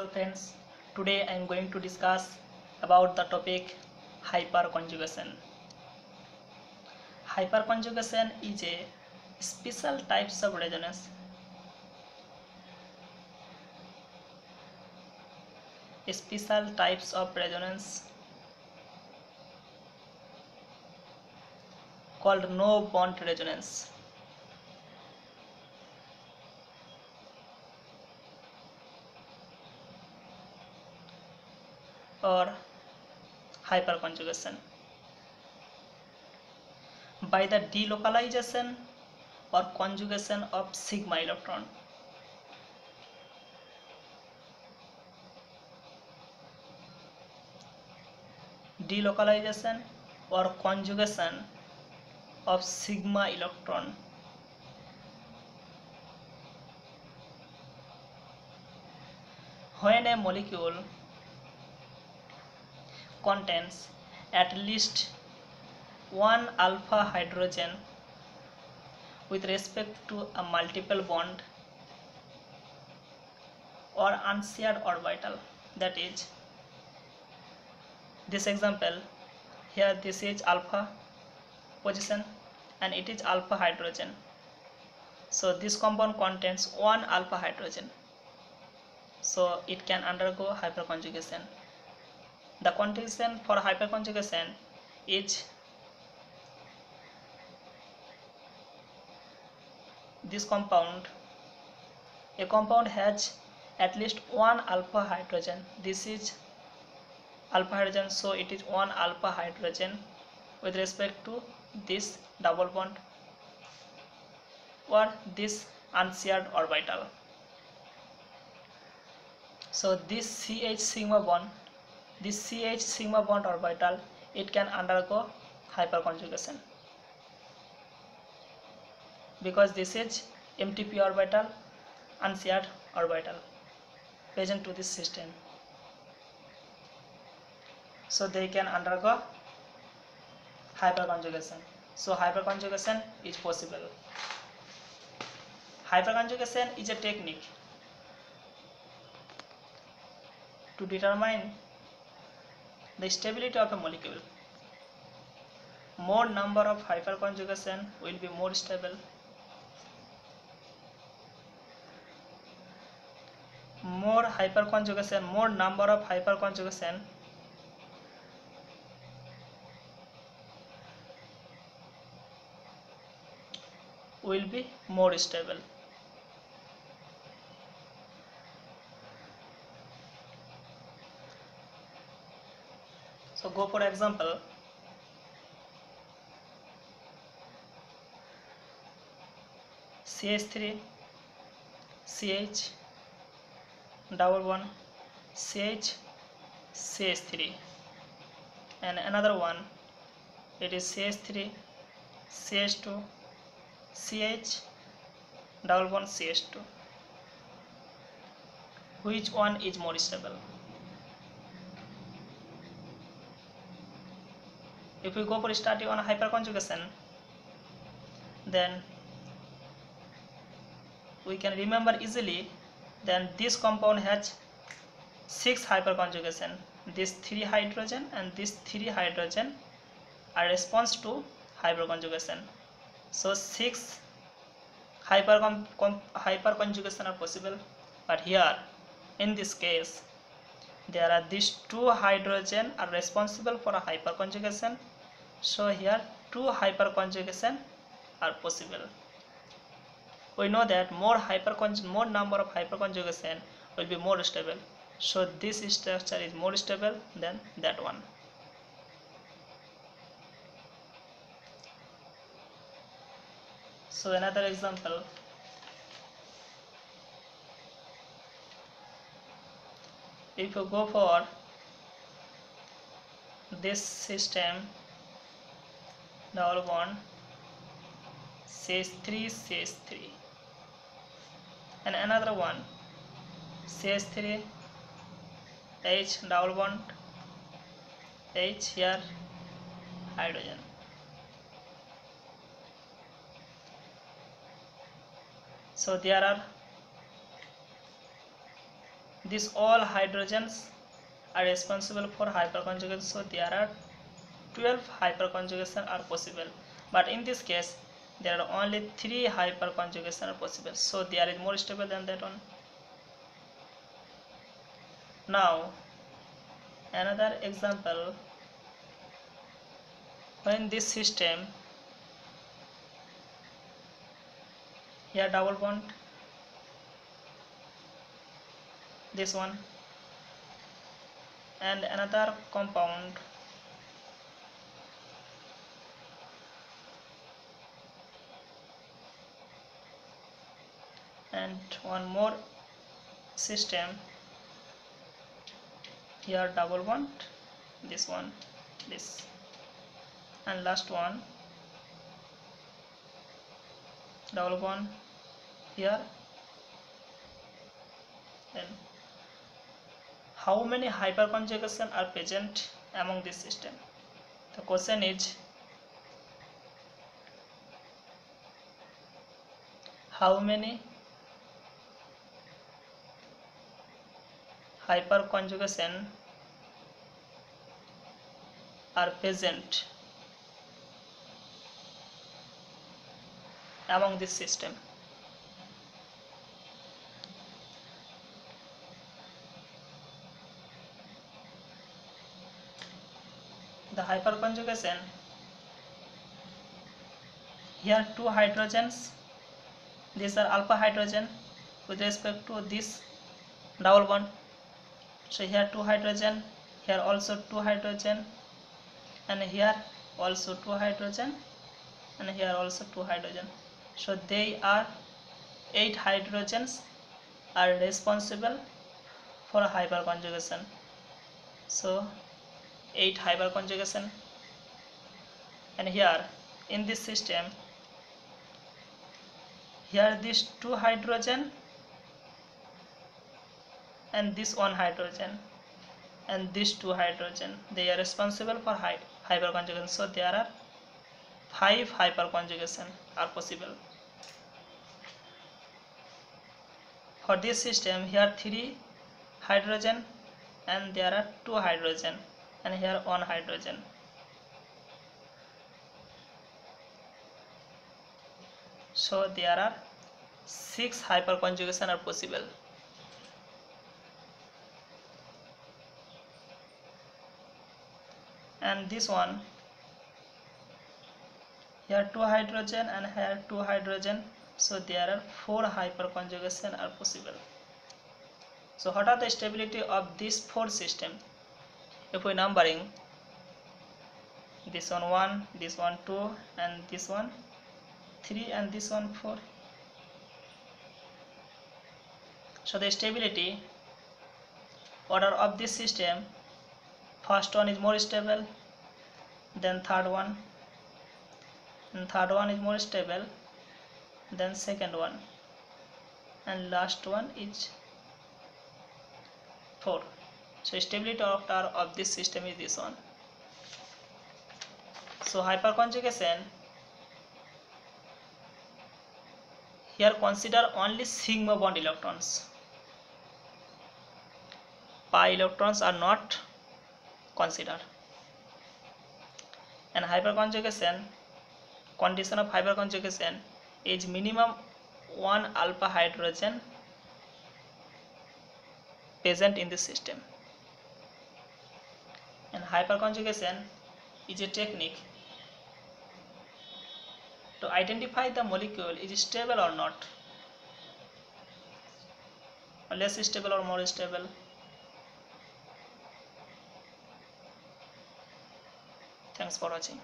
Hello friends, today I am going to discuss about the topic hyperconjugation. Hyperconjugation is a special type of resonance. Special types of resonance called no bond resonance. Or hyperconjugation. By the delocalization or conjugation of sigma electron. Delocalization or conjugation of sigma electron when a molecule contains at least one alpha hydrogen with respect to a multiple bond or unshared orbital. That is, this example here, this is alpha position and it is alpha hydrogen, so this compound contains one alpha hydrogen, so it can undergo hyperconjugation. The condition for hyperconjugation is this compound. A compound has at least one alpha hydrogen. This is alpha hydrogen, so it is one alpha hydrogen with respect to this double bond or this unshared orbital. So this CH sigma bond orbital, it can undergo hyperconjugation because this is MTP orbital, unshared orbital present to this system, so they can undergo hyperconjugation. So hyperconjugation is possible. Hyperconjugation is a technique to determine the stability of a molecule. More number of hyperconjugation will be more stable. More number of hyperconjugation will be more stable. So go for example, CH3, CH, double one, CH, CH3, and another one, it is CH3, CH2, CH, double one, CH2. Which one is more stable? If we go for study on hyperconjugation, then we can remember easily. Then this compound has 6 hyperconjugation. This 3 hydrogen and this 3 hydrogen are response to hyperconjugation. So 6 hyperconjugation are possible. But here, in this case, there are these 2 hydrogen are responsible for a hyperconjugation. So here 2 hyperconjugation are possible. We know that more number of hyperconjugation will be more stable. So this structure is more stable than that one. So another example, if you go for this system, double bond, CH3, CH3, and another one, CH3, H, double bond, H, here hydrogen. So there are These all hydrogens are responsible for hyperconjugation, so there are 12 hyperconjugation are possible, but in this case there are only 3 hyperconjugation are possible, so there is more stable than that one. Now another example, when this system here double bond, this one and another compound, and one more system, here double bond, this one, this, and last one double bond here. Then how many hyperconjugation are present among this system? The question is, how many hyperconjugation are present among this system? The hyperconjugation, here 2 hydrogens, these are alpha hydrogen with respect to this double bond, so here 2 hydrogen, here also 2 hydrogen, and here also 2 hydrogen, and here also 2 hydrogen, so they are 8 hydrogens are responsible for hyperconjugation, so 8 hyperconjugation. And here in this system, here these 2 hydrogen and this 1 hydrogen and these 2 hydrogen, they are responsible for hyperconjugation, so there are 5 hyperconjugation are possible for this system. Here 3 hydrogen and there are 2 hydrogen and here 1 hydrogen. So there are 6 hyperconjugation are possible. And this one, here 2 hydrogen and here 2 hydrogen, so there are 4 hyperconjugation are possible. So what are the stability of these 4 system? If we numbering, this one 1, this one 2, and this one 3, and this one 4. So the stability order of this system, first one is more stable, then third one, and third one is more stable, then second one, and last one is 4. So stability order of this system is this one. So hyperconjugation, here consider only sigma bond electrons, pi electrons are not considered. And hyperconjugation, condition of hyperconjugation is minimum 1 alpha hydrogen present in this system. And hyperconjugation is a technique to identify the molecule is stable or not, or less stable or more stable. Thanks for watching.